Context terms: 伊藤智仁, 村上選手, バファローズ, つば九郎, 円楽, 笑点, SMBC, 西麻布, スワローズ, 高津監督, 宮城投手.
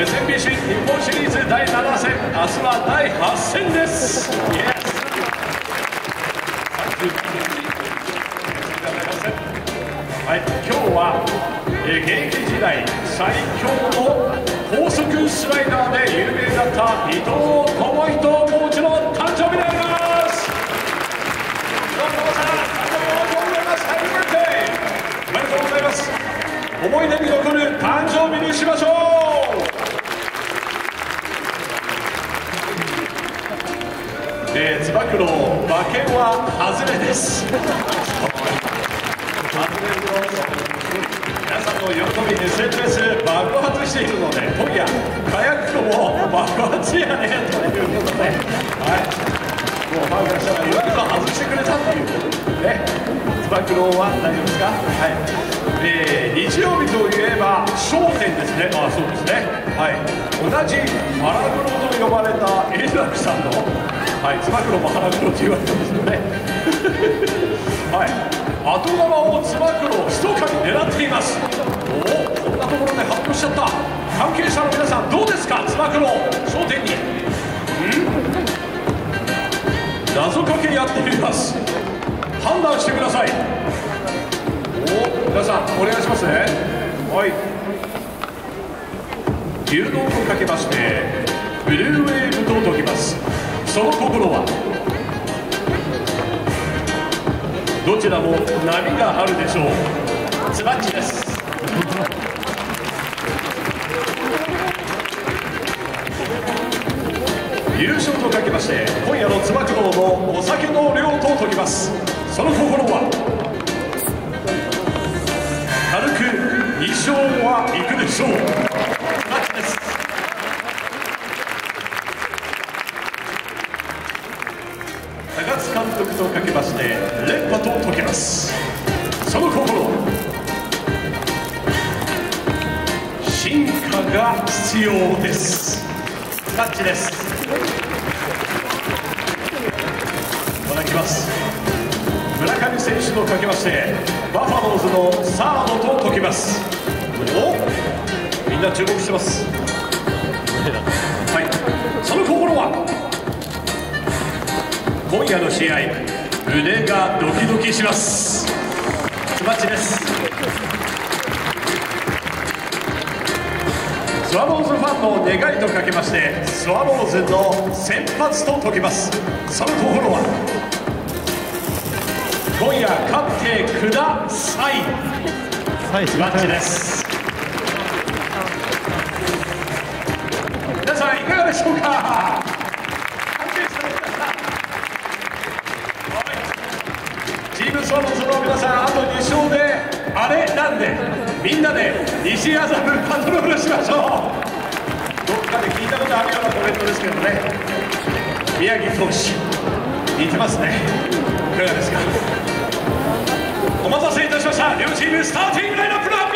SMBC 日本シリーズ第7戦、明日は第8戦です。はい、今日は現役時代最強の高速スライダーで有名だった伊藤智仁コーチの誕生日であります。おめでとうございます。思い出に残る誕生日にしましょう。つば九郎、馬券は外れです。外れ皆さんの喜び SNS 爆発しているので、今夜カヤックも爆発やねということで、はい、もうファンからしたらいわゆる外してくれたということでね。つば九郎は大丈夫ですか？はい。日曜日といえば笑点ですね。あ、そうですね。はい。同じ腹黒と呼ばれた円楽さんの。はい、つば九郎も腹黒と言われてますよね。はい、後釜をつば九郎ひとかみ狙っています。おお、こんなところで発表しちゃった。関係者の皆さんどうですか、つば九郎笑点に。謎かけやってみます。判断してください。おお、皆さんお願いしますね。はい。牛丼をかけまして、ブルーウェーブと解きます。その心はどちらも波があるでしょう。つばっちです。優勝とかけまして、今夜のつば九郎のお酒の量と解きます。その心は軽く一生はいくでしょう。高津監督とかけまして連覇と解けます。その心進化が必要です。タッチです。いただきます。村上選手とかけましてバファローズのサードと解けます。お、みんな注目してます。はい、その心は今夜の試合、腕がドキドキします。つばっちです。スワローズファンの願いとかけまして、スワローズの先発と解きます。その心は今夜勝ってください。つばっちです。皆さんいかがでしょうか。スワローズの皆さん、あと2勝であれなんで、みんなで西麻布パトロールしましょう。どっかで聞いたことあるようなコメントですけどね。宮城投手似てますね。いかがですか。お待たせいたしました。両チームスターティングラインアップだ。